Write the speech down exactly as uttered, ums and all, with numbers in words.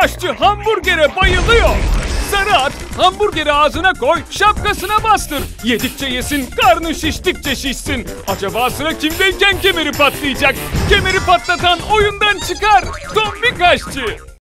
aşçı hamburgere bayılıyor. Sarı at hamburgeri ağzına koy, şapkasına bastır. Yedikçe yesin, karnı şiştikçe şişsin. Acaba sıra kimdeyken kemeri patlayacak? Kemeri patlatan oyundan çıkar. Tombik Aşçı.